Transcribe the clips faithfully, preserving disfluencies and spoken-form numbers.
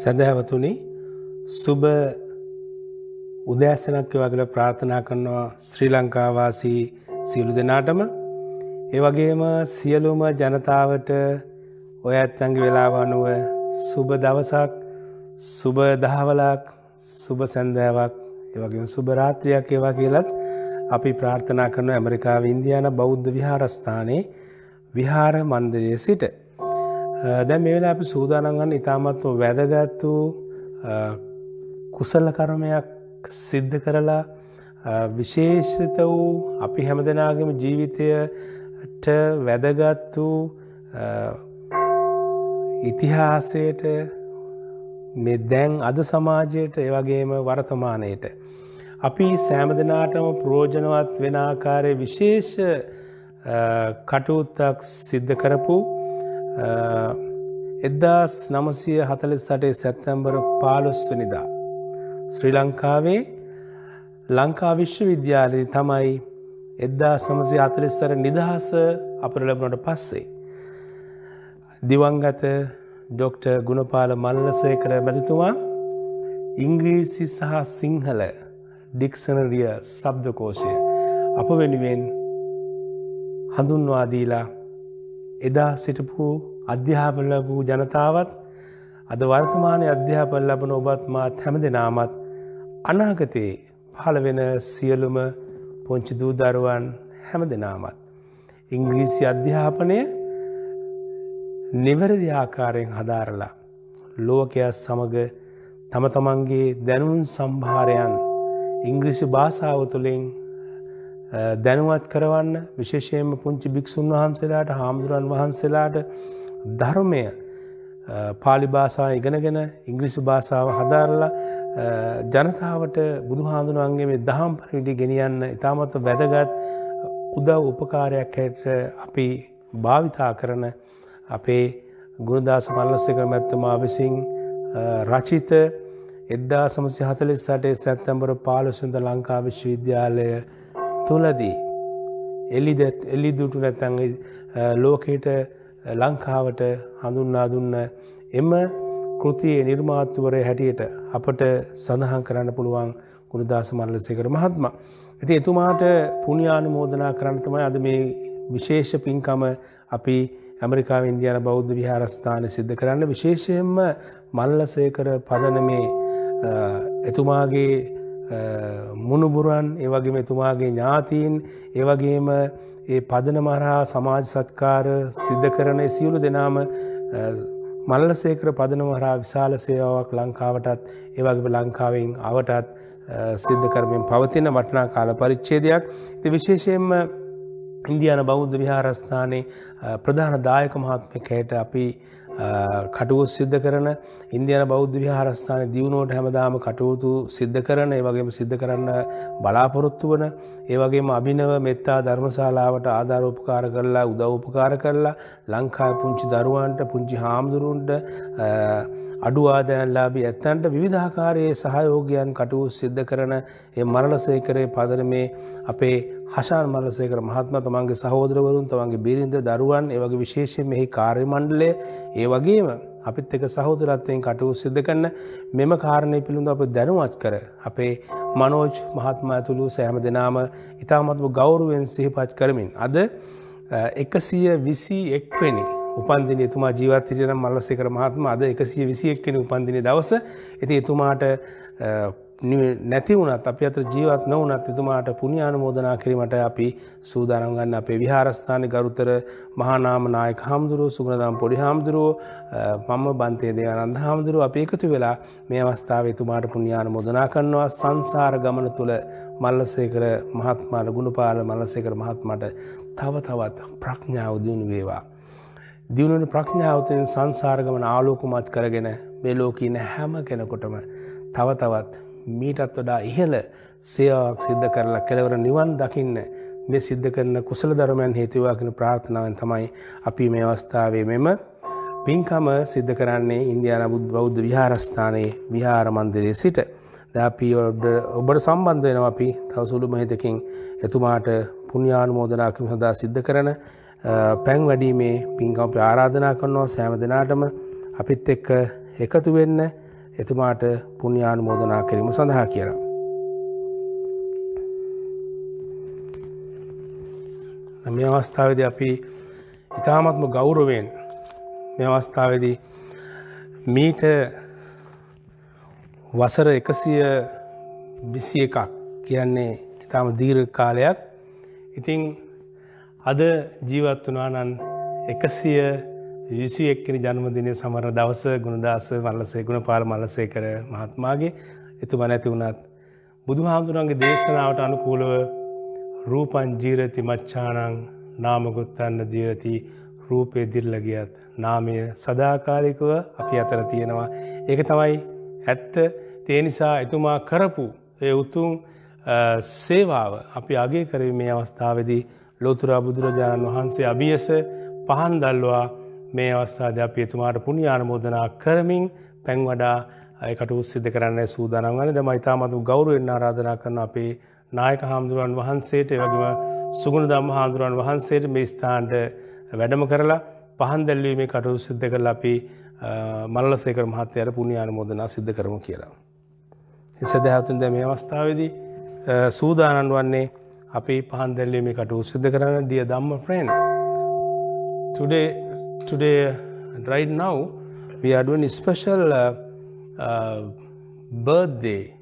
සදහවතුනි සුබ උදෑසනක් වගේ ප්‍රාර්ථනා කරනවා ශ්‍රී ලංකා වාසී සියලු දෙනාටම ඒ වගේම සියලුම ජනතාවට ඔය ඇත්තන්ගේ වේලාව අනුව සුබ දවසක් සුබ දහවලක් සුබ සන්ධාවක් ඒ වගේම සුබ රාත්‍රියක් ඒවා කියලාත් අපි ප්‍රාර්ථනා කරනවා ඇමරිකාවේ ඉන්දියානා බෞද්ධ විහාරස්ථානයේ විහාර මන්දිරයේ සිට දැන් මේ වෙලාව අපි සූදානම් ගන්න ඉතාමත්ම වැදගත් වූ කුසල කර්මයක් සිද්ධ කරලා විශේෂිත වූ අපි හැමදෙනාගේම ජීවිතයට වැදගත් වූ ඉතිහාසයට මේ දැන් අද සමාජයට ඒ වගේම වර්තමානයට අපි සෑම දිනාටම ප්‍රයෝජනවත් වෙන ආකාරයේ විශේෂ කටයුත්තක් සිද්ධ කරපු එක්දාස් නවසිය හතළිස් අටේ සැප්තැම්බර් පහළොස් වෙනිදා ශ්‍රී ලංකාවේ ලංකා විශ්වවිද්‍යාලයේ තමයි එක්දාස් නවසිය හතළිස් අට නිදහස අපර ලැබුණාට පස්සේ දිවංගත ડોક્ટર ගුණපාල මල්ලසේකර මැතිතුමා ඉංග්‍රීසි සහ සිංහල ඩික්ෂනරිය શબ્දකෝෂය අප වෙනුවෙන් හඳුන්වා දීලා එදා සිටපු අධ්‍යාපන ලැබූ ජනතාවත් අද වර්තමානයේ අධ්‍යාපන ලැබන ඔබත් මාත් හැමදෙනාමත් අනාගතයේ පහළ වෙන සියලුම පොන්චි දූ දරුවන් හැමදෙනාමත් ඉංග්‍රීසි අධ්‍යාපනය නිවැරදි ආකාරයෙන් හදාරලා ලෝකයා සමග තම තමන්ගේ දැනුම් සම්භාරයන් ඉංග්‍රීසි භාෂාව තුළින් දැනුවත් කරවන්න විශේෂයෙන්ම පුංචි භික්ෂුන් වහන්සේලාට හාමුදුරන් වහන්සේලාට ධර්මය පාලි භාෂාව ඉගෙනගෙන ඉංග්‍රීසි භාෂාව හදාරලා ජනතාවට බුදුහාඳුනන්ගේ මේ දහම් පරිදි ගෙනියන්න ඉතාමත් වැදගත් උදව් උපකාරයක් හැටියට අපි භාවිතා කරන අපේ ගුණදාස මල්ලසේකර මැතිතුමා විසින් රචිත එක්දාස් නවසිය හතළිස් අටේ සැප්තැම්බර් පහළොස් වෙනිදා ලංකා විශ්වවිද්‍යාලය තුලදී එලිද එලිදුටු නැත්නම් ලෝකයට ලංකාවට හඳුන්වා දුන්න එම කෘතියේ නිර්මාතවරයා හැටියට අපට සඳහන් කරන්න පුළුවන් ගුණදාස මල්ලසේකර මහත්මයා. ඉතින් එතුමාට පුණ්‍යානුමෝදනා කරන්න තමයි අද මේ විශේෂ පින්කම අපි ඇමරිකාවේ ඉන්දියානා බෞද්ධ විහාරස්ථානයේ සිද්ධ කරන්න විශේෂයෙන්ම මල්ලසේකර පදනමේ එතුමාගේ මුණුබුරන් ඒ වගේම එතුමාගේ ඥාතීන් ඒ වගේම ඒ පදනම හරහා සමාජ සත්කාර සිද්ධ කරන සියලු දෙනාම මල්ලසේකර පදනම හරහා විශාල සේවාවක් ලංකාවටත් ඒ වගේම ලංකාවෙන් අවටත් සිද්ධ කරමින් පවතින වටිනා කාල පරිච්ඡේදයක්. ඉතින් විශේෂයෙන්ම ඉන්දියානා බෞද්ධ විහාරස්ථානයේ ප්‍රධාන දායක මහත්මයෙක් හැට අපි කටයුතු සිද්ධ කරන ඉන්දියානා බෞද්ධ විහාරස්ථානයේ දියුණුවට හැමදාම කටයුතු සිද්ධ කරන ඒ වගේම සිද්ධ කරන්න බලාපොරොත්තු වන ඒ වගේම අභිනව මෙත්තා ධර්මශාලාවට ආධාර උපකාර කරලා උදව් උපකාර කරලා ලංකාවේ පුංචි දරුවන්ට පුංචි හාමුදුරුන්ට අඩු ආදායම්ලාභී ඇත්තන්ට විවිධාකාරයේ සහයෝගයන් කටයුතු සිද්ධ කරන ඒ මරණසේකරේ පදරමේ අපේ හෂාන් මල්ලසේකර මහත්මයා තමන්ගේ සහෝදරවරුන් තමන්ගේ බිරිඳ දරුවන් ඒ වගේ විශේෂයෙන් මෙහි කාර්ය මණ්ඩලය ඒ වගේම අපිත් එක්ක සහෝදරත්වයෙන් කටයුතු සිද්ධ කරන මෙම කාරණේ පිළිබඳව අපි දැනුවත් කර අපේ මනෝජ් මහත්මයා තුළු සෑම දිනම ඉතාමත්ම ගෞරවයෙන් සිහිපත් කරමින් අද එකසිය විසි එක් වෙනි උපන්දිනේ එතුමා ජීවත් සිටින මල්ලසේකර මහත්මයා අද එකසිය විසි එක් වෙනි උපන්දිනේ දවස. ඉතින් එතුමාට නැති වුණත් අපි අතර ජීවත් නොවුණත් එතුමාට පුණ්‍ය ආනුමෝදනා කිරීමට අපි සූදානම් ගන්න අපේ විහාරස්ථානයේ ගරුතර මහානාම නායක හාමුදුරුවෝ සුගුණදාම් පොඩි හාමුදුරුවෝ මම බන්තේ දේවානන්ද හාමුදුරුවෝ අපි එකතු වෙලා මේ අවස්ථාවේ එතුමාට පුණ්‍ය ආනුමෝදනා කරනවා සංසාර ගමන තුල මල්ලසේකර මහත්මයා ගුණපාල මල්ලසේකර මහත්මයාට තව තවත් ප්‍රඥාව දිනු වේවා දිනුන ප්‍රඥාව තුළින් සංසාර ගමන ආලෝකමත් කරගෙන මේ ලෝකේ ඉන්න හැම කෙනෙකුටම තව තවත් මීටත් වඩා ඉහළ සේවාවක් සිද්ධ කරලා කෙලවර නිවන් දකින්න මේ සිද්ධ කරන කුසල ධර්මයන් හේතු වේවා කියන ප්‍රාර්ථනාවෙන් තමයි අපි මේ අවස්ථාවේ මෙම පින්කම සිද්ධ කරන්නේ ඉන්දියානා බෞද්ධ විහාරස්ථානයේ විහාර මන්දිරයේ සිට. දැන් අපි ඔබට සම්බන්ධ වෙනවා අපි තව සුළු මොහොතකින් එතුමාට පුණ්‍යානුමෝදනා කිරීම සඳහා සිද්ධ කරන පැන් වැඩිමේ පින්කම ආරාධනා කරනවා සෑම දිනාටම අපිත් එක්ක එකතු වෙන්න එතුමාට පුණ්‍යානුමෝදනා කිරීම සඳහා කියලා. මේ අවස්ථාවේදී අපි ඉතාමත්ම ගෞරවයෙන් මේ අවස්ථාවේදී මීට වසර එකසිය විසි එකක් කියන්නේ ඉතාම දීර්ඝ කාලයක්. ඉතින් අද ජීවත් වුණා නම් එකසිය විසි එක් වෙනි ජන්මදිනයේ සමරන දවස ගුණදාස මල්ලසේ ගුණපාල මල්ලසේකර මහත්මයාගේ එතුමා නැති වුණත් බුදුහාමුදුරන්ගේ දේශනාවට අනුකූලව රූපං ජීරති මච්ඡානං නාමගුත්තන්න ජීරති රූපේ දිර්ලා ගියත් නාමය සදාකාලිකව අපි අතර තියෙනවා. ඒක තමයි ඇත්ත. ඒ නිසා එතුමා කරපු ඒ උතුම් සේවාව අපි අගය කරේ මේ අවස්ථාවේදී. ලෝතර බුදුරජාණන් වහන්සේ අභියස පහන් දැල්වා මේ අවස්ථාවේදී අපි එතුමාට පුණ්‍ය ආනුමෝදනා කරමින් පැන් වඩා ඒ කටයුතු සිදු කරන්න සූදානම් වෙන්නේ. දැන් මම ඉතාමත් ගෞරවයෙන් ආරාධනා කරන අපේ නායක හාමුදුරන් වහන්සේට ඒ වගේම සුගුණ ධම්ම හාමුදුරන් වහන්සේට මේ ස්ථානට වැඩම කරලා පහන් දැල්වීමේ කටයුතු සිදු කරලා අපි මල්ලසේකර මහත්තයාට පුණ්‍ය ආනුමෝදනා සිදු කරමු කියලා. ඒ සදහතුන් දැන් මේ අවස්ථාවේදී සූදානම් වන්නේ අපි පහන් දැල්වීමේ කටයුතු සිදු කරන. Dear Dhamma friend, today today right now we are doing a special uh, uh, birthday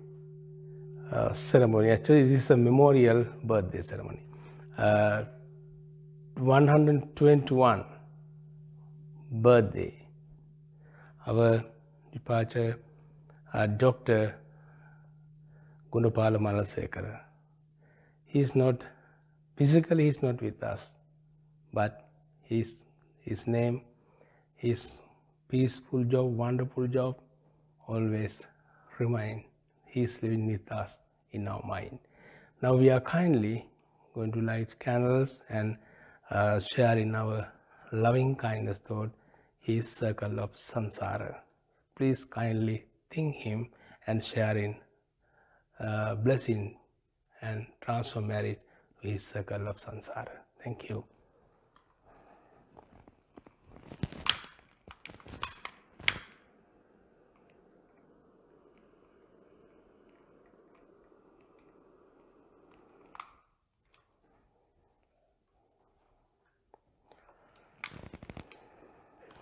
Uh, ceremony. Actually, this is a memorial birthday ceremony. Uh, one hundred twenty-one birthday. Our departure, uh, Doctor Gunapala Malalasekara. He is not physically. He is not with us, but his his name, his peaceful job, wonderful job, always remain. He is living with us in our mind. Now we are kindly going to light candles and uh, share in our loving kindness toward his circle of samsara. Please kindly think him and share in uh, blessing and transfer merit to his circle of samsara. Thank you.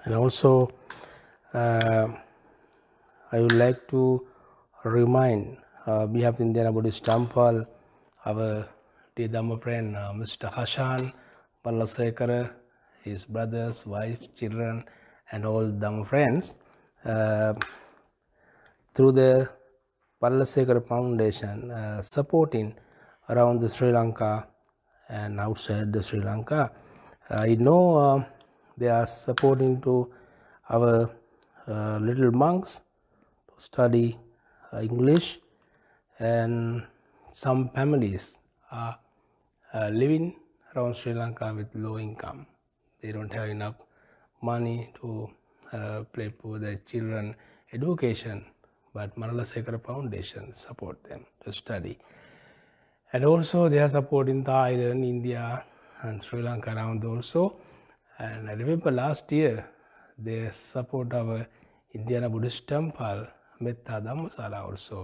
And also, uh, I would like to remind, uh, we have in Indiana Buddhist Temple, our dear Dhamma friend, uh, Mister Hashan Malalasekara, his brothers, wife, children, and all Dhamma friends. Uh, through the Malalasekara Foundation, uh, supporting around the Sri Lanka and outside the Sri Lanka, I know. Uh, They are supporting to our uh, little monks to study uh, English, and some families are uh, living around Sri Lanka with low income. They don't have enough money to uh, pay for their children education, but Malalasekara Foundation support them to study. And also they are supporting Thailand, India and Sri Lanka around also. And I remember last year they support our Indiana Buddhist Temple, Metta Dhamma Sala also.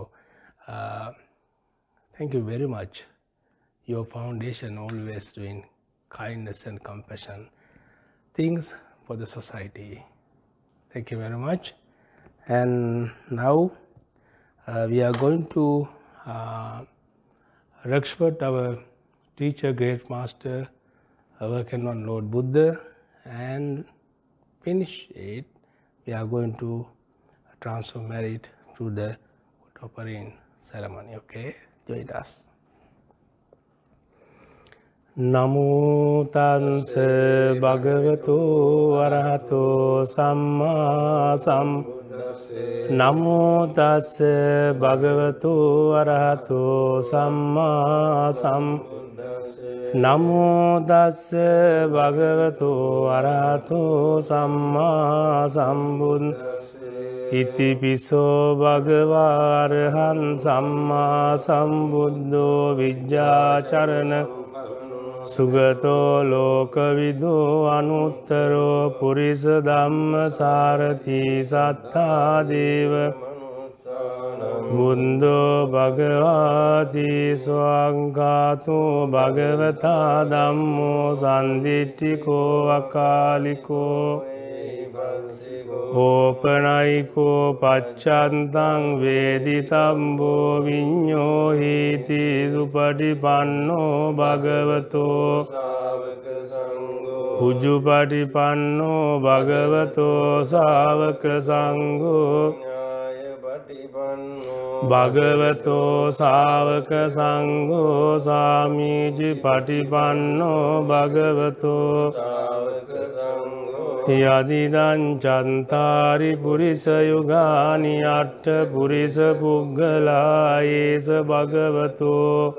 Uh, thank you very much. Your foundation always doing kindness and compassion things for the society. Thank you very much. And now uh, we are going to uh, respect our teacher, great master, our canon Lord Buddha. And finish it, we are going to transfer merit to the offering ceremony. Okay, join us. Namo tanse bhagavato arahato samma sambuddhasse. Namo tanse bhagavato arahato samma sambuddhasse. Namo tassa bhagavato arahato samma sambuddhasse. Iti piso bhagava arahan samma sambuddho vijjacarana. Sugato lokavido anuttaro purisa dhamma sarati sattha deva. Buddho bhagavati swagghato bhagavata dhammo sandittiko akaliko Opanaiko pacchantaṃ veditambo viñño hiti supadipanno bhagavato ujjupadipanno bhagavato sāvaka saṅgho bhagavato sāvaka saṅgho samīcipadipanno bhagavato Yadidan chantari purisa yugani atta purisa puggala esa bhagavato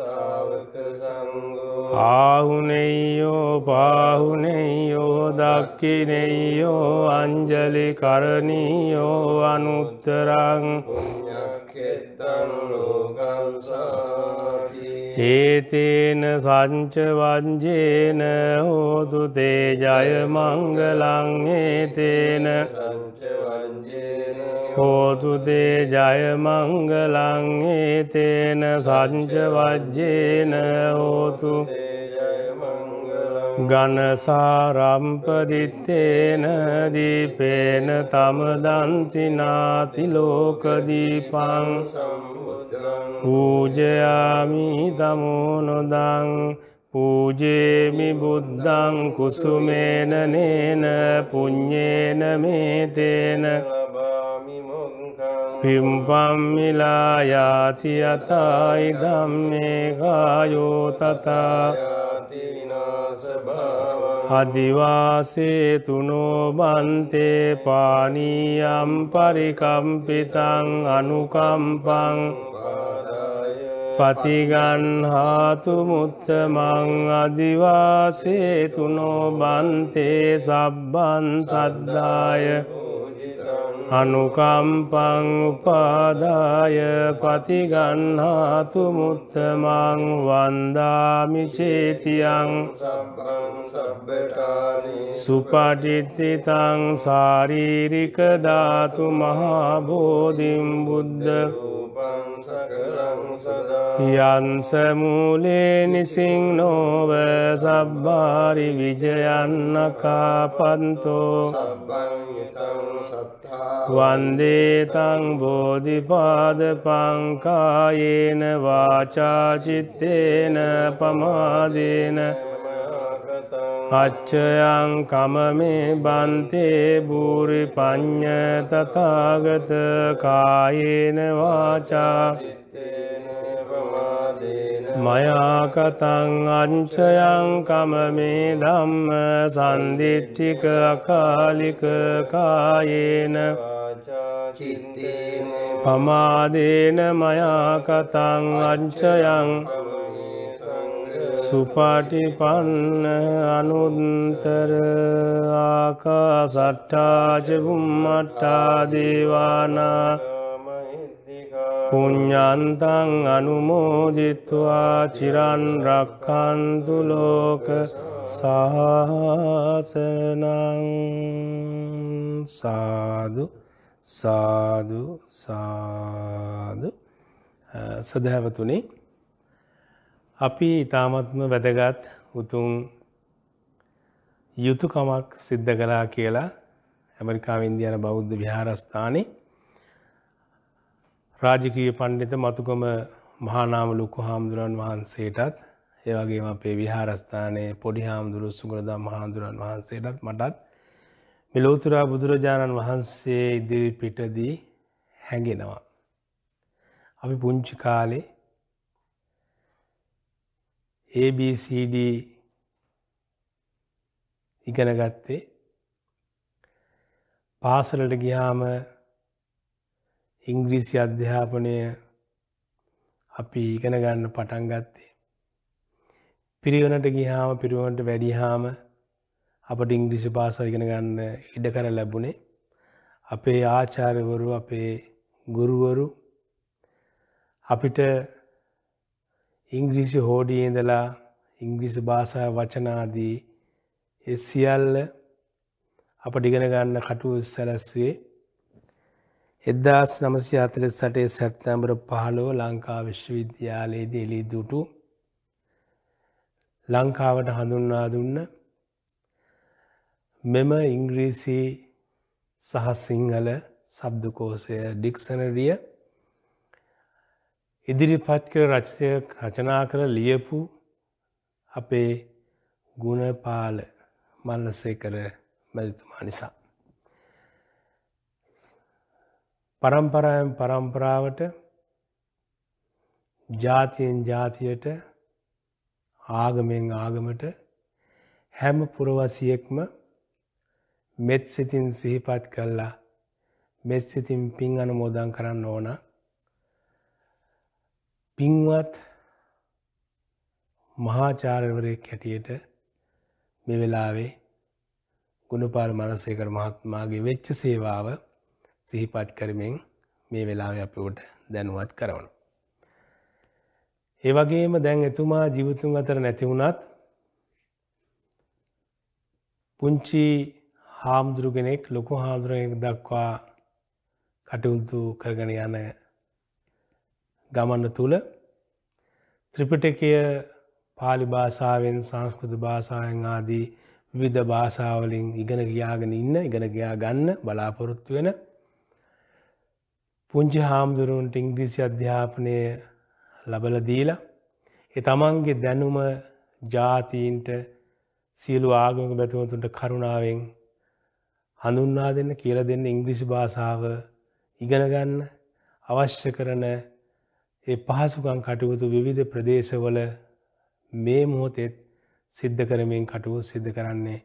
ahuneyo pahuneyo dakkineyo anjali karaniyo anuttarang punyakkettaṃ lokaṃ sāti Etena sanca vajjena hotu te jaya mangalang etena sanca vajjena hotu te jaya mangalang etena sanca vajjena hotu Ganasarampadittena dipena tamadanti nāti lokadipāng Pujayami tamonodang Pujemi buddhaṃ kusumena nena puññena metena Pimpam milayati atai dhamme kayo tata Adivase tuno bante paniyam parikampitam anukampam patiganhatu muttamam adivase tuno bante sabban saddaya Anukampang upadaya patiganhatu muttamang vandami cetiyang supadititang saririka dhatu mahabodhim buddha Yansa mule nisinnova sabbari vijayanna kapanto vandetang bodhipadapang kayena vacha cittena pamadena Accayaṃ kamame bhante bhuri pañña tathāgata kāyena vācā maya kataṃ accayaṃ kamame dhamma sandittika akālika kāyena pamādena maya kataṃ accayaṃ Supatipanna anuttara akasatta ca bhummatta devana puññantaṃ anumoditvā ciran rakkantu loka sāsanaṃ Sadhu, sadhu, sadhu Sadhavatuni අපි ඊටාත්ම වැදගත් උතුම් යුතුයකමක් සිද්ධ කළා කියලා ඇමරිකාවේ ඉන්දියානා බෞද්ධ විහාරස්ථානයේ රාජකීය පඬිත මතුගම මහා නාම ලොකු හාමුදුරන් වහන්සේටත් ඒ වගේම අපේ විහාරස්ථානයේ පොඩි හාමුදුරු සුගලදම් මහාඳුරන් වහන්සේටත් මටත් මේ ලෝතර බුදුරජාණන් වහන්සේ ඉදිරි පිටදී හැඟෙනවා අපි පුංචි කාලේ A B C D ඉගෙන ගත්තේ පාසලට ගියාම ඉංග්‍රීසි අධ්‍යාපනය අපි ඉගෙන ගන්න පටන් ගත්තේ පිරිවෙනට ගියාම පිරිවෙනට වැඩිහාම අපට ඉංග්‍රීසි භාෂාව ඉගෙන ගන්න ඉඩ කර ලැබුණේ අපේ ආචාර්යවරු අපේ ගුරුවරු අපිට ඉංග්‍රීසි හෝඩියේ ඉඳලා ඉංග්‍රීසි භාෂාව වචන ආදී ඒ සියල්ල අපිට ඉගෙන ගන්න කටයුතු සැලැස්සුවේ එදදාස් නමසි අතල සටේ සැත්තැම්බර පහළොව ලංකා විශ්වවිද්‍යාලයේද එලි දුටු ලංකාවට හඳුන්වා දුන්න මෙම ඉංග්‍රීසි සහ සිංහල සබ්දකෝසය ඩික්ෂනරිය ඉදිරිපත් කර රචනය රචනා කර ලියපු අපේ ගුණපාල මල්ලසේකර මැතිතුමා නිසා परंपराएं परंपरावट जातियन जातियट आगमें आगमट हेम पुरवासियक्म मेत्सितिन सिहिपात कल्ला मेत्सितिन पिंग अनुमोदन करन ඕන පින්වත් මහාචාර්යවරයෙක් හැටියට මේ වෙලාවේ ගුණපාල මනසේකර මහත්මයාගේ වෙච්ච සේවාව සිහිපත් කරමින් මේ වෙලාවේ අපි උඩ දැනුවත් කරනවා. ඒ වගේම දැන් එතුමා ජීවිතුන් අතර නැති වුණත් පුංචි හාමුදුරු කෙනෙක් ලොකු හාමුදුරු කෙනෙක් දක්වා කටයුතු කරගෙන යන ගමන තුල ත්‍රිපිටකය පාලි භාෂාවෙන් සංස්කෘත භාෂාවෙන් ආදී විවිධ භාෂාවලින් ඉගෙන ගියාගෙන ඉන්න ඉගෙන ගියා ගන්න බලාපොරොත්තු වෙන පුංචි හාමුදුරුවන්ට ඉංග්‍රීසි අධ්‍යාපනය ලබල දීලා ඒ තමන්ගේ දැනුම ජාතීන්ට සියලු ආගමික බැතිමතුන්ට කරුණාවෙන් හඳුන්වා දෙන්න කියලා දෙන්න ඉංග්‍රීසි භාෂාව ඉගෙන ගන්න අවශ්‍ය කරන ඒ පහසුකම් කටයුතු විවිධ ප්‍රදේශවල මේ මොහොතේ සිද්ධ කරමින් කටයුතු සිද්ධ කරන්නේ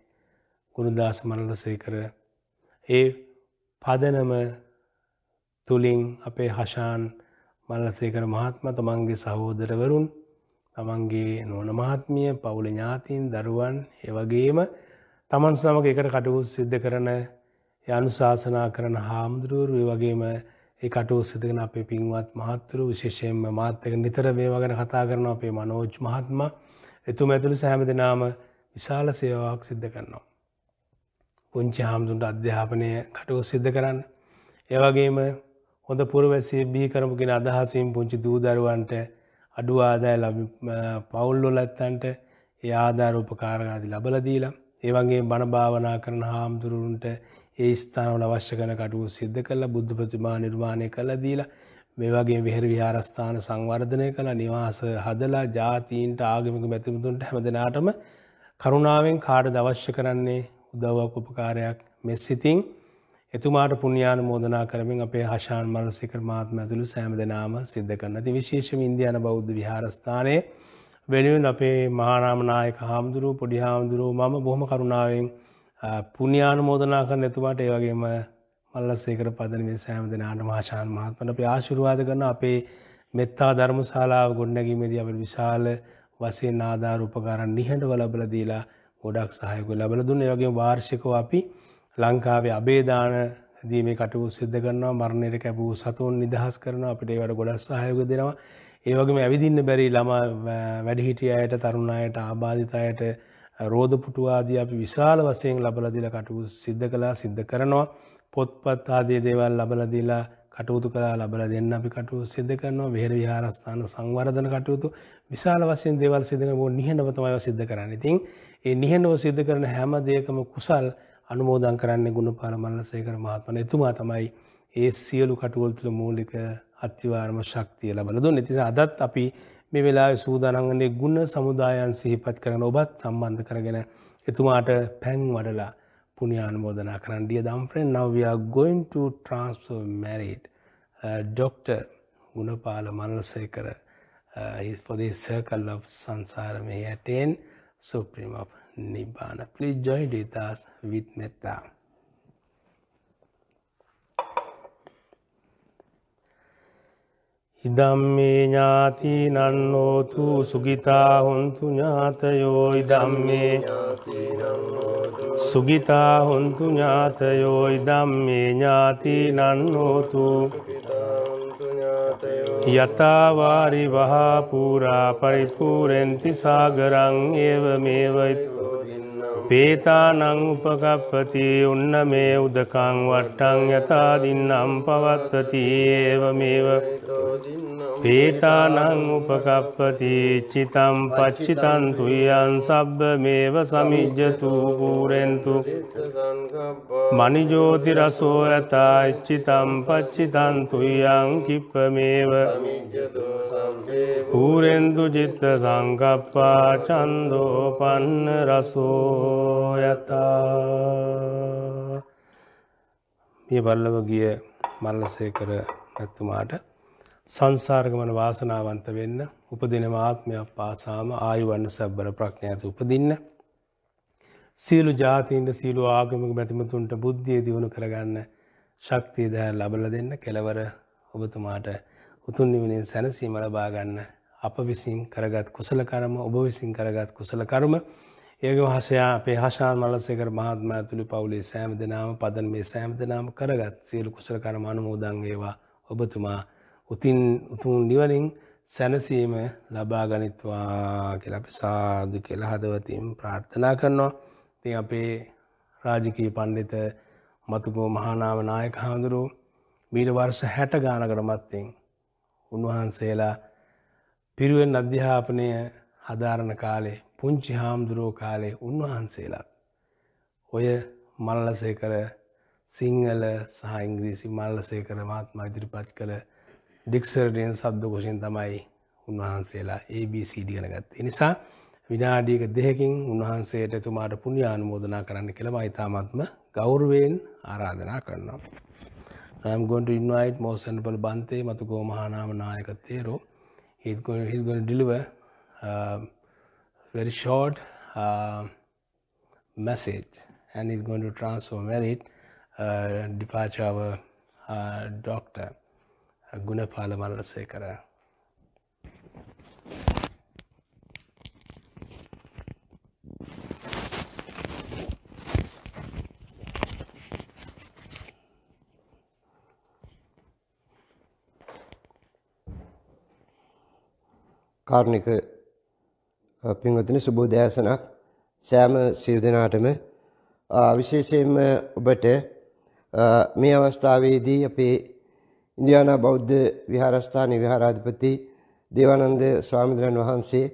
ගුණදාස මල්ලසේකර ඒ පදනම තුලින් අපේ හෂාන් මල්ලසේකර මහත්මයා තමන්ගේ සහෝදරවරුන් තමන්ගේ නෝන මහත්මිය පවුල ඥාතීන් දරුවන් ඒ වගේම තමන් සමග එකට කටයුතු සිද්ධ කරන ඒ අනුශාසනා කරන හාමුදුරුවෝ ඒ වගේම ඒ කටයුතු සිද්ධ කරන අපේ පින්වත් මහත්තුරු විශේෂයෙන්ම මාත් එක්ක නිතර මේවා ගැන කතා කරන අපේ මනෝජ් මහත්මයා එතුමා ඇතුළු සෑම දිනම විශාල සේවාවක් සිද්ධ කරනවා පුංචි හාමුදුරුවන්ට අධ්‍යාපනය කටයුතු සිද්ධ කරන්න ඒ වගේම හොඳ පුරවැසියෙ බිහි කරමු කියන අදහසින් පුංචි දූ දරුවන්ට අඩු ආදාය පවුල් වල ඇත්තන්ට ඒ ආදාර උපකාර ආදී ලැබලා දීලා ඒ වගේම බණ භාවනා කරන හාමුදුරුවන්ට ඒ ස්ථානවල අවශ්‍ය කරන කටයුතු සිද්ධ කළා බුද්ධ ප්‍රතිමා නිර්මාණය කළා දීලා මේ වගේම විහෙර විහාරස්ථාන සංවර්ධනය කළා නිවාස හදලා ජාතීන්ට ආගමික බැතිමතුන්ට හැමදෙනාටම කරුණාවෙන් කාටද අවශ්‍ය කරන්නේ උදව්වක් උපකාරයක් මේ සිතින් එතුමාට පුණ්‍යානුමෝදනා කරමින් අපේ හෂාන් මල්ලසේකර මහත්මයා ඇතුළු සෑම දෙනාම සිද්ධ කරන. ඉතින් විශේෂයෙන්ම ඉන්දියානා බෞද්ධ විහාරස්ථානයේ වෙනුවෙන් අපේ මහානාම නායක හාමුදුරුවෝ පොඩි හාමුදුරුවෝ මම බොහොම කරුණාවෙන් පුණ්‍යානුමෝදනා කරන එතුමාට ඒ වගේම මල්ලසේකර පදනමේ සෑම දෙනාටම හෂාන් මහත්මයාට අපි ආශිර්වාද කරන අපේ මෙත්තා ධර්ම ශාලාව ගොඩනැගීමේදී අපේ විශාල වශයෙන් ආධාර උපකාර නිහඬව ලැබලා දීලා ගොඩක් සහයෝගය ලැබලා දුන්නා. ඒ වගේම වාර්ෂිකව අපි ලංකාවේ අබේදාන දීමේ කටයුතු සිද්ධ කරනවා මරණයට කැපූ සතුන් නිදහස් කරනවා අපිට ඒවට ගොඩක් සහයෝගය දෙනවා ඒ වගේම ඇවිදින්න බැරි ළමා වැඩිහිටිය අයට තරුණ අයට ආබාධිත අයට රෝද පුටු ආදී අපි විශාල වශයෙන් ලබලා දීලා කටයුතු සිද්ධ කළා සිද්ධ කරනවා පොත්පත් ආදී දේවල් ලබලා දීලා කටයුතු කළා ලබලා දෙන්න අපි කටයුතු සිද්ධ කරනවා විහෙර විහාරස්ථාන සංවර්ධන කටයුතු විශාල වශයෙන් දේවල් සිද්ධ කරනවා නිහඬව තමයි ඒවා සිද්ධ කරන්නේ ඉතින් ඒ නිහඬව සිද්ධ කරන හැම දෙයකම කුසල් අනුමෝදන් කරන්නේ ගුණපාල මල්ලසේකර මහත්මයා එතුමා තමයි ඒ සියලු කටවල තුල මූලික අත්විවර්ම ශක්තිය ලබා දුන්නේ. ඉතින් අදත් අපි මේ වෙලාවේ සූදානම් වෙන්නේ ගුණ සමුදායන් සිහිපත් කරගෙන ඔබත් සම්බන්ධ කරගෙන එතුමාට පැන් වඩලා පුණ්‍ය අනුමෝදනා කරන්න. Dear friend, now we are going to transfer merit uh, Doctor Gunapala Malalasekara uh, he is for the circle of Sansara may attain supreme of Nibbana. Please join with us with metta. Idamme ñāti nannotu sugitā hontu ñātayo. Idamme ñāti nannotu sugitā hontu ñātayo. Idamme ñāti nannotu යතා වාරි වහා පුරා පරිපූර්ණති සාගරං ඒව මේව पीतानं उपगपति उन्नमे उदकां वट्टं यथा दिन्नं पवत्वति एवमेव पीतानं उपगपति चितं पच्चितं तुयं सब्बमेव समिज्जतु पूरयन्तु मणिज्योतिरसो यथा चितं पच्चितं तुयं किप्पमेव पूरयन्तु चित्तसंकप्पा छन्दोपन्न रसो यथा। ये बल्लभगीय මල්ලසේකර මහත්මයාට සංසාරක මන වාසනාවන්ත වෙන්න උපදින මාත්මයක් පාසාම ආයුවන්න සබ්බර ප්‍රඥාත උපදින්න සියලු ජාතීන්ට සියලු ආගමික මැතිමතුන්ට බුද්ධිය දිනු කරගන්න ශක්තිය දා ලැබලා දෙන්න කෙලවර ඔබතුමාට උතුම් නිවනේ සැනසීම ලබා ගන්න අප විසින් කරගත් කුසල කර්ම ඔබ විසින් කරගත් කුසල කර්ම ඒගොල්ලෝ හසයා අපේ හෂාන් මලසේකර මහත්මයාතුළු පවුලේ සෑම දෙනාම පදන් මේ සෑම දෙනාම කරගත් සියලු කුසල කර්ම අනුමෝදන් වේවා ඔබතුමා උතින් උතුම් නිවනින් සැනසීම ලබා ගනිත්වා කියලා අපි සාදු කියලා හදවතින් ප්‍රාර්ථනා කරනවා. ඉතින් අපේ රාජකීය පඬිත මතුගෝ මහානාම නායක හඳුරෝ මීට වර්ෂ හැට ගානකට මත්තෙන් උන්වහන්සේලා පිරුවෙන් අධ්‍යාපනය හදාරණ කාලේ පුංචි හාමුදුරුවෝ කාලේ උන්වහන්සේලා ඔය මල්ලසේකර සිංහල සහ ඉංග්‍රීසි මල්ලසේකර මහත්මයා ඉදිරිපත් කළ ඩික්ෂනරියෙන් શબ્දකෝෂයෙන් තමයි උන්වහන්සේලා A B C D ඉගෙන ගත්තේ. ඒ නිසා විනාඩියක දෙකකින් උන්වහන්සේට එතුමාට පුණ්‍ය ආනුමෝදනා කරන්න කියලා මම ඉතාමත්ම ගෞරවයෙන් ආරාධනා කරනවා. I am going to invite most honorable Bhante මතුගෝ Mahanama නායක තෙරෝ. He's going. He's going to deliver uh, very short uh, message, and he's going to transform merit uh, departure our uh, doctor uh, Gunapala Malalasekara. කාර්ණික පින්වත්නි සුබෝදෑසනක් සෑම සියලු දෙනාටම විශේෂයෙන්ම ඔබට මේ අවස්ථාවේදී අපේ ඉන්දියානා බෞද්ධ විහාරස්ථානයේ විහාරාධිපති දේවානන්ද ස්වාමීන් වහන්සේ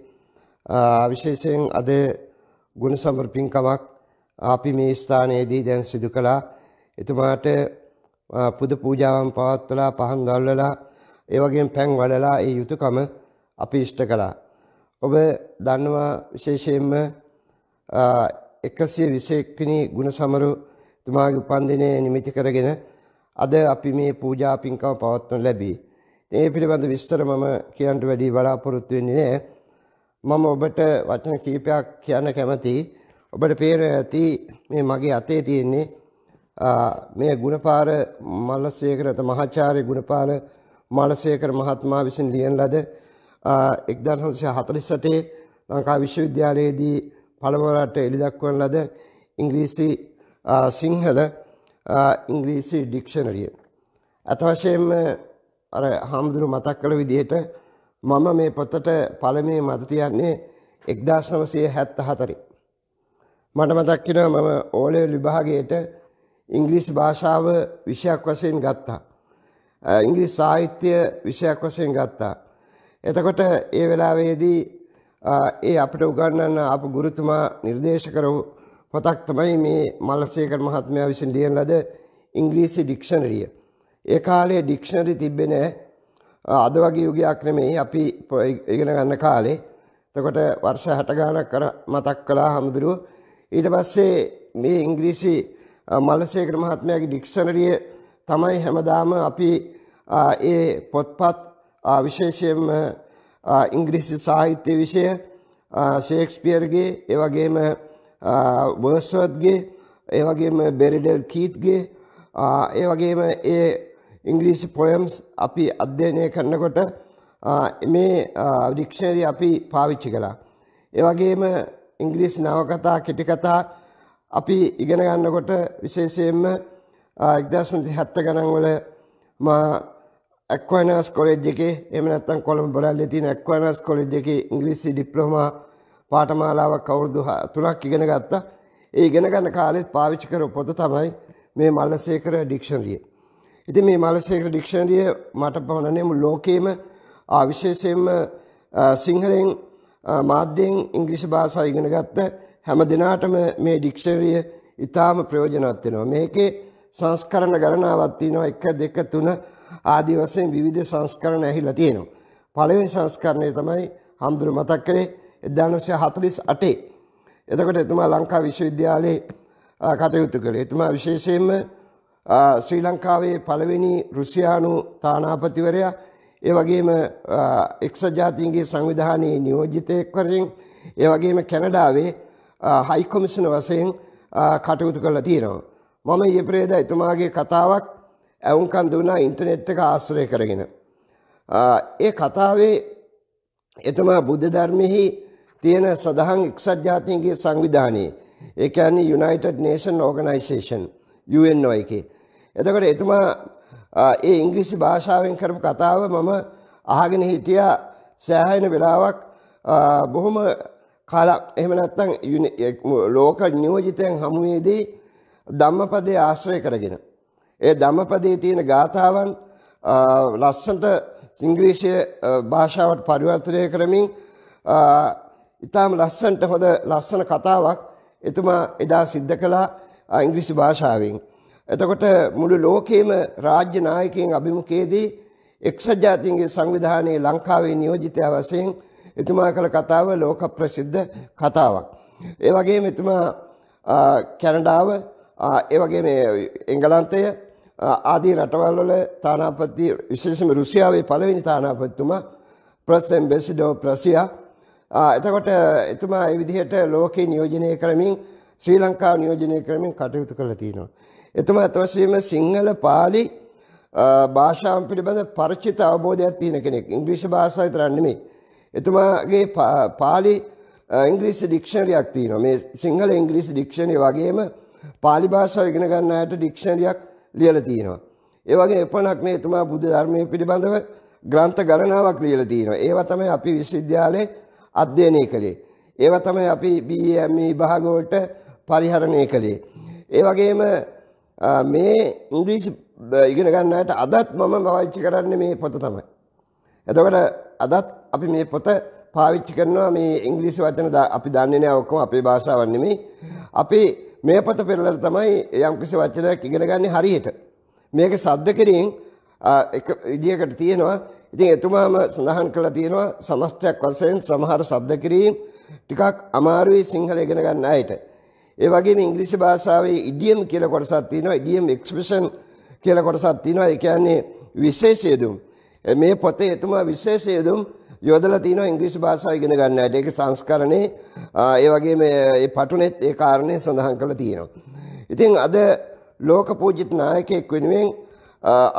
විශේෂයෙන් අද ගුණ සමර්පින්කමක් අපි මේ ස්ථානයේදී දැන් සිදු කළා. එතුමාට පුද පූජාවන් පවත්වලා පහන් දැල්වලා ඒ වගේම පැන් වළලා ඒ යුතුයකම අපි ඉෂ්ට කළා. ඔබ දන්නවා විශේෂයෙන්ම එකසිය විසිඑක් වෙනි ගුණසමරු තුමාගේ උපන්දිනය නිමිති කරගෙන අද අපි මේ පූජා පින්කම පවත්වනු ලැබී. ඒ පිළිබඳ විස්තර මම කියන්නට වැඩි බලාපොරොත්තු වෙන්නේ නැහැ. මම ඔබට වචන කීපයක් කියන්න කැමතියි. ඔබට පේන ඇති මේ මගේ අතේ තියෙන්නේ මේ ගුණපාල මල්ලසේකර මහාචාර්ය ගුණපාල මල්ලසේකර මහත්මයා විසින් ලියන ලද එක්දහස් නවසිය හතළිස් අටේ ලංකා විශ්වවිද්‍යාලයේදී පළමුවරට එළිදක්වන ලද ඉංග්‍රීසි සිංහල ඉංග්‍රීසි ඩික්ෂනරිය. අතවශයෙන්ම අර හාමුදුරු මතක් කළ විදිහට මම මේ පොතට පළමුවේ මත තියන්නේ එක්දහස් නවසිය හැත්තෑ හතරේ. මට මතක් වෙනවා මම ඕ ලෙවල් විභාගයේට ඉංග්‍රීසි භාෂාව විෂයක් වශයෙන් ගත්තා. ඉංග්‍රීසි සාහිත්‍ය විෂයක් වශයෙන් ගත්තා. එතකොට ඒ වෙලාවේදී ඒ අපිට උගන්වන්න අප ගුරුතුමා නිර්දේශ කරපු පොතක් තමයි මේ මල්ලසේකර මහත්මයා විසින් ලියන ලද ඉංග්‍රීසි ඩික්ෂනරිය. ඒ කාලේ ඩික්ෂනරි තිබ්බේ නැහැ. අද වගේ යුගයක් නෙමෙයි අපි ඉගෙන ගන්න කාලේ. එතකොට වර්ෂ හැට ගණනක් කර මතක් කළා හැමදිරුව. ඊට පස්සේ මේ ඉංග්‍රීසි මල්ලසේකර මහත්මයාගේ ඩික්ෂනරිය තමයි හැමදාම අපි ඒ පොත්පත් විශේෂයෙන්ම ඉංග්‍රීසි සාහිත්‍ය විෂය ෂේක්ස්පියර්ගේ ඒ වගේම වර්ඩ්ස්වර්ත්ගේ ඒ වගේම බෙරිඩල් කීත්ගේ ඒ වගේම ඒ ඉංග්‍රීසි පොයම්ස් අපි අධ්‍යයනය කරනකොට මේ ඩික්ෂනරි අපි පාවිච්චි කළා. ඒ වගේම ඉංග්‍රීසි නවකතා කෙටි කතා අපි ඉගෙන ගන්නකොට විශේෂයෙන්ම එක්දහස් නවසිය හැත්තෑ ගණන් වල මා Aquinas College එකේ එහෙම නැත්නම් කොළඹ බරල්ලේ තියෙන Aquinas College එකේ ඉංග්‍රීසි ඩිප්ලෝමා පාඨමාලාවක් අවුරුදු තුනක් ඉගෙන ගත්තා. ඒ ඉගෙන ගන්න කාලෙත් පාවිච්චි කරපු පොත තමයි මේ මල්ලසේකර ඩික්ෂනරිය. ඉතින් මේ මල්ලසේකර ඩික්ෂනරිය මට පවණනේ මුළු ලෝකෙම විශේෂයෙන්ම සිංහලෙන් මාධ්‍යයෙන් ඉංග්‍රීසි භාෂාව ඉගෙන ගත්ත හැම දිනාටම මේ ඩික්ෂනරිය ඉතාම ප්‍රයෝජනවත් වෙනවා. මේකේ සංස්කරණ ගණනාවක් තියෙනවා එක දෙක තුන ආදී වශයෙන් විවිධ සංස්කරණ ඇහිලා තියෙනවා. පළවෙනි සංස්කරණය තමයි හම්දුර මතක් කරේ එක්දහස් නවසිය හතළිස් අටේ. එතකොට එතුමා ලංකා විශ්වවිද්‍යාලයේ කටයුතු කළේ. එතුමා විශේෂයෙන්ම ශ්‍රී ලංකාවේ පළවෙනි රුසියානු තානාපතිවරයා, ඒ වගේම එක්සත් ජාතීන්ගේ සංවිධානයේ නියෝජිතයෙක් වශයෙන්, ඒ වගේම කැනඩාවේ හයි කොමිෂන වශයෙන් කටයුතු කරලා තියෙනවා. මම ඊයේ පෙරේදා එතුමාගේ කතාවක් ඇවුම්කන් දුනා ඉන්ටර්නෙට් එක ආශ්‍රය කරගෙන. ඒ කතාවේ එතුමා බුද්ධ ධර්මෙහි තියෙන සදහන් එක්සත් ජාතීන්ගේ සංවිධානයේ, ඒ කියන්නේ United Nation Organisation U N O එකේ. එතකොට එතුමා ඒ ඉංග්‍රීසි භාෂාවෙන් කරපු කතාව මම අහගෙන හිටියා සෑහෙන වෙලාවක්, බොහොම කාලයක්. එහෙම නැත්නම් ලෝක නියෝජිතයන් හමුවේදී ධම්මපදයේ ආශ්‍රය කරගෙන ඒ ධම්මපදයේ තියෙන ගාථාවන් ලස්සනට ඉංග්‍රීසි භාෂාවට පරිවර්තනය කරමින් ඉතාම ලස්සනට හොඳ ලස්සන කතාවක් එතුමා එදා සිද්ධ කළා ඉංග්‍රීසි භාෂාවෙන්. එතකොට මුළු ලෝකයේම රාජ්‍ය නායකයන් අභිමුඛයේදී එක්සත් ජාතීන්ගේ සංවිධානයේ ලංකාවේ නියෝජිතයා වශයෙන් එතුමා කළ කතාව ලෝක ප්‍රසිද්ධ කතාවක්. ඒ වගේම එතුමා කැනඩාව, ඒ වගේම එංගලන්තය ආදී රටවල් වල තානාපති, විශේෂයෙන්ම රුසියාවේ පළවෙනි තානාපතිතුමා ප්‍රස් ඇම්බැසිඩෝ ප්‍රසියා. එතකොට එතුමා ඒ විදිහට ලෝකේ නියෝජනය කරමින් ශ්‍රී ලංකාව නියෝජනය කරමින් කටයුතු කරලා තිනවා. එතුමා තවසීම සිංහල පාලි භාෂාව පිළිබඳ පරිචිත අවබෝධයක් තියෙන කෙනෙක්. ඉංග්‍රීසි භාෂාව විතරක් නෙමෙයි. එතුමාගේ පාලි ඉංග්‍රීසි ඩික්ෂනරියක් තියෙනවා. මේ සිංහල ඉංග්‍රීසි ඩික්ෂනරිය වගේම පාලි භාෂාව ඉගෙන ගන්න අයට ඩික්ෂනරියක් ලියලා තියෙනවා. ඒ වගේ එපමණක් නෙවෙයි, එතුමා බුද්ධ ධර්මයේ පිළිබඳව ග්‍රන්ථ ගණනාවක් ලියලා තියෙනවා. ඒවා තමයි අපි විශ්වවිද්‍යාලයේ අධ්‍යයනය කළේ. ඒවා තමයි අපි බී ඒ එම් ඊ විභාග වලට පරිහරණය කළේ. ඒ වගේම මේ ඉංග්‍රීසි ඉගෙන ගන්න අයට අදත් මම පාවිච්චි කරන්නේ මේ පොත තමයි. එතකොට අදත් අපි මේ පොත පාවිච්චි කරනවා. මේ ඉංග්‍රීසි වචන අපි දන්නේ නැහැ, ඔක්කොම අපේ භාෂාවක් නෙමෙයි. අපි මේ පොත පෙරලලා තමයි යම්කිසි වචනයක් ඉගෙන ගන්න හරියට. මේක සද්ද කෙරෙන් එක විදියකට තියෙනවා. ඉතින් එතුමාම සඳහන් කළා තියෙනවා සමස්තයක් වශයෙන් සමහර ශබ්ද කිරීම් ටිකක් අමාරුයි සිංහල ඉගෙන ගන්න අයට. ඒ වගේම ඉංග්‍රීසි භාෂාවේ ඉඩියම් කියලා කොටසක් තියෙනවා, ඉඩියම් එක්ස්ප්‍රෙෂන් කියලා කොටසක් තියෙනවා. ඒ කියන්නේ විශේෂ යෙදුම්. මේ පොතේ එතුමා විශේෂ යෙදුම් යොදලා තියෙනවා ඉංග්‍රීසි භාෂාව ඉගෙන ගන්න අයට. ඒක සංස්කරණේ, ඒ වගේම මේ පටුනෙත් ඒ කාරණේ සඳහන් කළා තියෙනවා. ඉතින් අද ලෝක පූජිත නායකයෙක් වෙනුවෙන්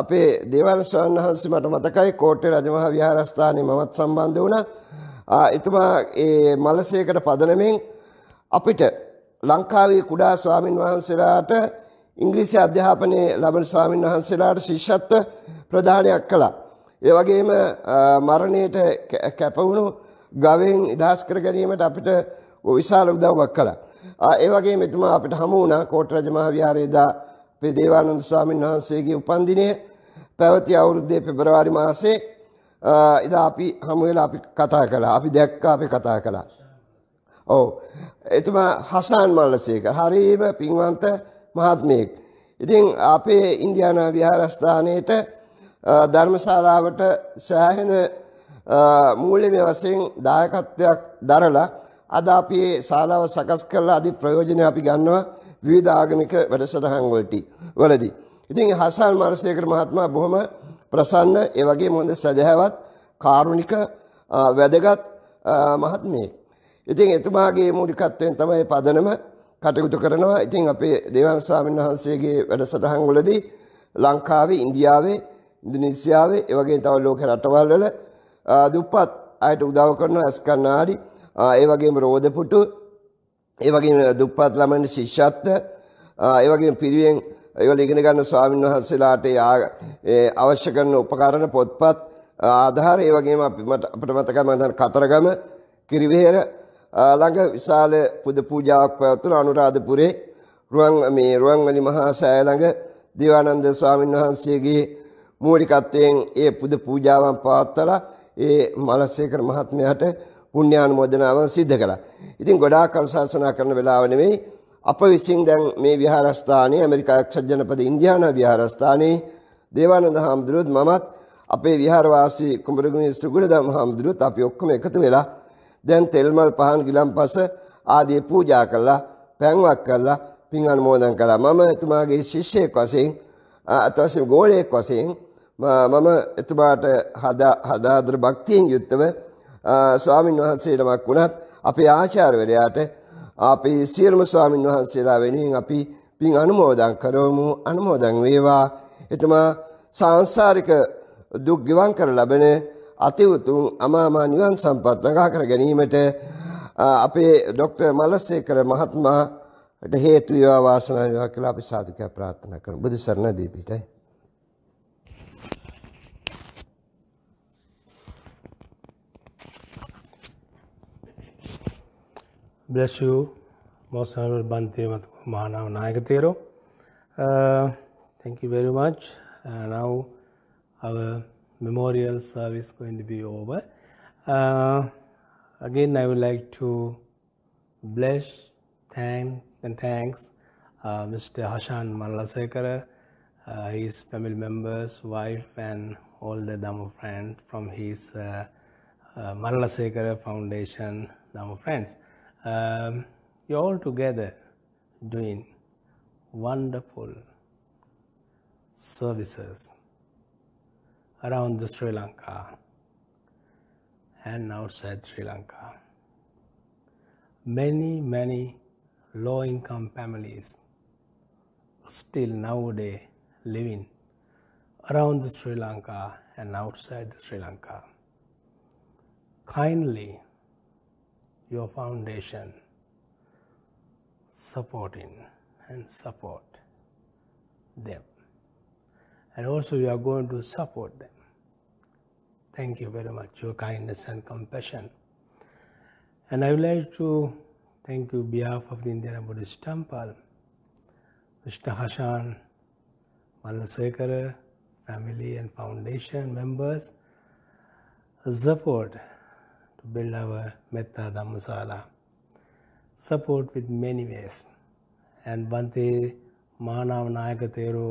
අපේ දේවානන්ද ස්වාමීන් වහන්සේ මට මතකයි කෝට්ටේ රජමහා විහාරස්ථානයේ මමත් සම්බන්ධ වුණා. එතුමා ඒ මල්ලසේකර පදනමෙන් අපිට ලංකාවේ කුඩා ස්වාමින් වහන්සේලාට ඉංග්‍රීසි අධ්‍යාපනය ලබන ස්වාමින් වහන්සේලාට ශිෂ්‍යත්ව ප්‍රදානයක් කළා. ඒ වගේම මරණයට කැප වුණු ගවයන් නිදහස් කර ගැනීමට අපිට විශාල උදව්වක් කළා. ඒ වගේම එතුමා අපිට හමු වුණා කෝට්ටේ රජමහා විහාරයේදී අපේ දේවානන්ද ස්වාමීන් වහන්සේගේ උපන්දිනය පැවති අවුරුද්දේ පෙබරවාරි මාසේ ඉදා අපි හමු වෙලා අපි කතා කළා. අපි දැක්කා, අපි කතා කළා. ඔව්. එතුමා හෂාන් මල්ලසේකර හරිම පින්වන්ත මහත්මයෙක්. ඉතින් අපේ ඉන්දියානා විහාරස්ථානයේට ධර්මශාලාවට සෑහෙන මූල්‍යමය වශයෙන් දායකත්වයක් දරලා අද අපි මේ ශාලාව සකස් කරලා අධි ප්‍රයෝජනය අපි ගන්නවා විවිධ ආගමික වැඩසටහන් වලදී. ඉතින් හෂාන් මල්ලසේකර මහත්මයා බොහොම ප්‍රසන්න, ඒ වගේම හොඳ සදහවත්, කාරුණික, වැදගත් මහත්මයෙක්. ඉතින් එතුමාගේ මූලිකත්වයෙන් තමයි පදනම කටයුතු කරනවා. ඉතින් අපේ දේවානන්ද ස්වාමීන් වහන්සේගේ වැඩසටහන් වලදී ලංකාවේ, ඉන්දියාවේ, ඉන්දුනීසියාවේ, ඒ වගේම තව ලෝක රටවල් වල දුප්පත් අයට උදව් කරන ඇස්කන්නාඩි, ඒ වගේම රෝදපුටු, ඒ වගේම දුප්පත් ළමයින් ශිෂ්‍යත්ව, ඒ වගේම පිරිවෙන් ඒවල ඉගෙන ගන්න ස්වාමීන් වහන්සේලාට අවශ්‍ය කරන උපකරණ, පොත්පත්, ආධාර, ඒ වගේම අපිට මතකයි මම කතරගම, කිරිවෙහෙර, ළඟ විශාල පුද පූජාවක් පැවැත්වුණා අනුරාධපුරේ රුවන් මේ රුවන්වැලි මහා සෑය ළඟ දේවානන්ද ස්වාමීන් වහන්සේගේ මූලිකත්වයෙන් ඒ පුද පූජාවන් පවත්වලා ඒ මලසේකර මහත්මයාට පුණ්‍යානුමෝදනාව සිද්ධ කළා. ඉතින් ගොඩාක් අනුශාසනා කරන වෙලාව නෙවෙයි අප විසින් දැන් මේ විහාරස්ථානයේ ඇමරිකා එක්සත් ජනපද ඉන්දියානා විහාරස්ථානයේ දේවානන්ද හාමුදුරුවෝත් මමත් අපේ විහාරවාසී කුඹුරුගුණ සුගුණදම් හාමුදුරුවෝත් අපි ඔක්කොම එකතු වෙලා දැන් තෙල්මල් පහන් ගිලම්පස ආදී පූජා කළා, පැන්වක් කළා, පින් අනුමෝදන් කළා. මම එතුමාගේ ශිෂ්‍යයෙක් වශයෙන් අතවසි ගෝලයෙක් වශයෙන් මම එතුමාට හදා හදාදර භක්තියෙන් යුක්තව ස්වාමින් වහන්සේ නමක් වුණත් අපේ ආචාර්යවරයාට අපේ සියලුම ස්වාමින් වහන්සේලා වෙනුවෙන් අපි පින් අනුමෝදන් කරමු. අනුමෝදන් වේවා. එතුමා සංසාරික දුක් ගෙවන් කර ලබන අති උතුම් අමාමා නිවන් සම්පත් ළඟා කර ගැනීමට අපේ ડોક્ટર මලසේකර මහත්මයාට හේතු වේවා, වාසනාව වේවා කියලා අපි සාදුකයා ප්‍රාර්ථනා කරමු. බුදු සරණ දීපිටයි. Bless you, Most Honorable Bhante Mahanawa Nayaka Thero. Uh, thank you very much. Uh, now our memorial service going to be over. Uh, again, I would like to bless, thank, and thanks uh, Mister Hashan Malalasekara, uh, his family members, wife, and all the Dhamma friends from his uh, uh, Malalasekara Foundation Dhamma friends. Um, you're all together doing wonderful services around the Sri Lanka and outside Sri Lanka. Many, many low-income families still nowadays living around the Sri Lanka and outside the Sri Lanka. Kindly, your foundation supporting and support them. And also you are going to support them. Thank you very much, your kindness and compassion. And I would like to thank you on behalf of the Indiana Buddhist Temple, Mister Hashan Malalasekara, family and foundation members, support to build our Metta Dhamma Sala, support with many ways. And Bhante Mahanawa Nayaka Thero,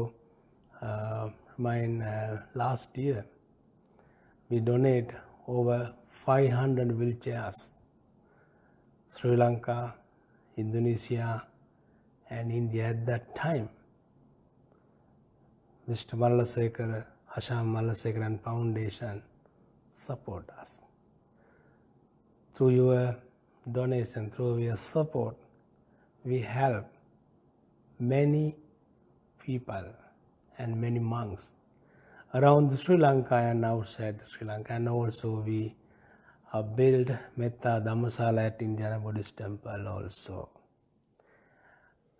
Uh, mine uh, last year we donate over five hundred wheelchairs, Sri Lanka, Indonesia and India at that time. Mister Malalasekara, Hashan Malalasekara Foundation support us. Through your donation, through your support, we help many people and many monks around the Sri Lanka and outside the Sri Lanka. And also we have built Metta Dhamma Sala at Indiana Buddhist Temple also.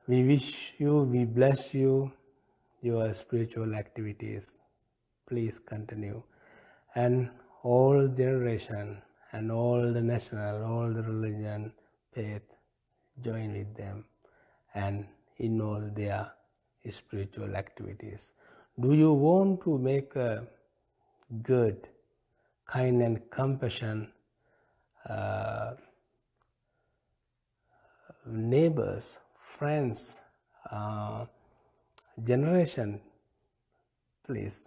We wish you, we bless you, your spiritual activities. Please continue. And all generation and all the national, all the religion, faith, join with them and in all their spiritual activities. Do you want to make a good, kind and compassion uh, neighbors, friends, uh, generation? Please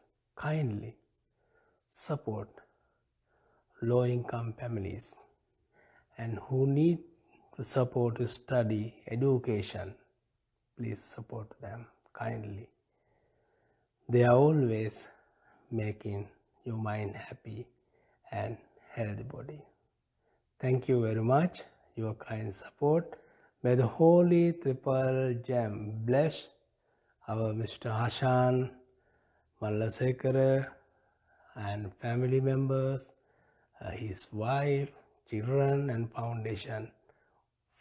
kindly support low-income families and who need to support to study, education. Please support them kindly. They are always making your mind happy and healthy body. Thank you very much, your kind support. May the Holy Triple Gem bless our Mister Hashan Malalasekara and family members, uh, his wife, children and foundation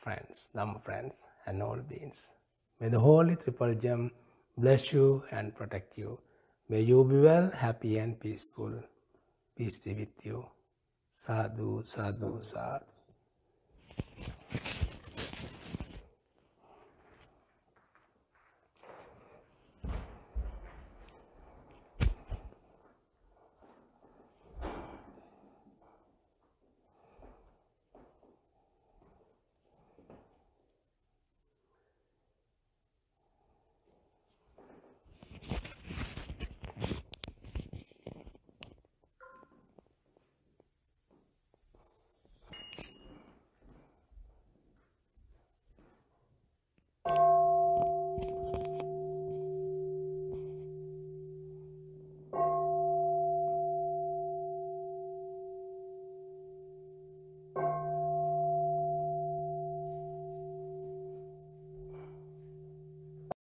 friends, Dhamma friends and all beings. May the Holy Triple Gem bless you and protect you. May you be well, happy and peaceful. Peace be with you. Sadhu, sadhu, sadhu.